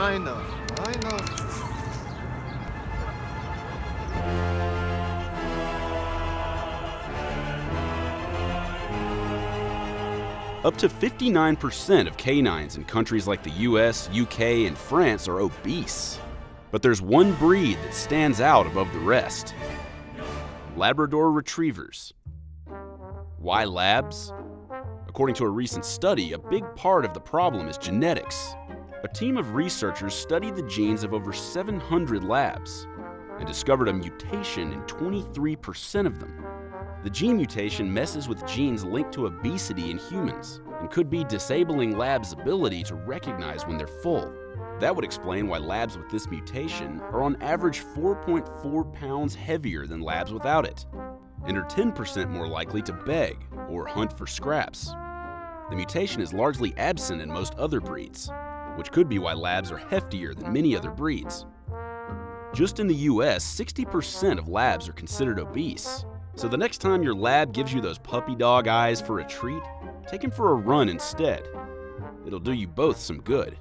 rhinos. Up to 59% of canines in countries like the US, UK, and France are obese. But there's one breed that stands out above the rest. Labrador Retrievers. Why labs? According to a recent study, a big part of the problem is genetics. A team of researchers studied the genes of over 700 labs and discovered a mutation in 23% of them. The gene mutation messes with genes linked to obesity in humans and could be disabling labs' ability to recognize when they're full. That would explain why labs with this mutation are on average 4.4 pounds heavier than labs without it, and are 10% more likely to beg or hunt for scraps. The mutation is largely absent in most other breeds, which could be why labs are heftier than many other breeds. Just in the US, 60% of labs are considered obese. So the next time your lab gives you those puppy dog eyes for a treat, take him for a run instead. It'll do you both some good.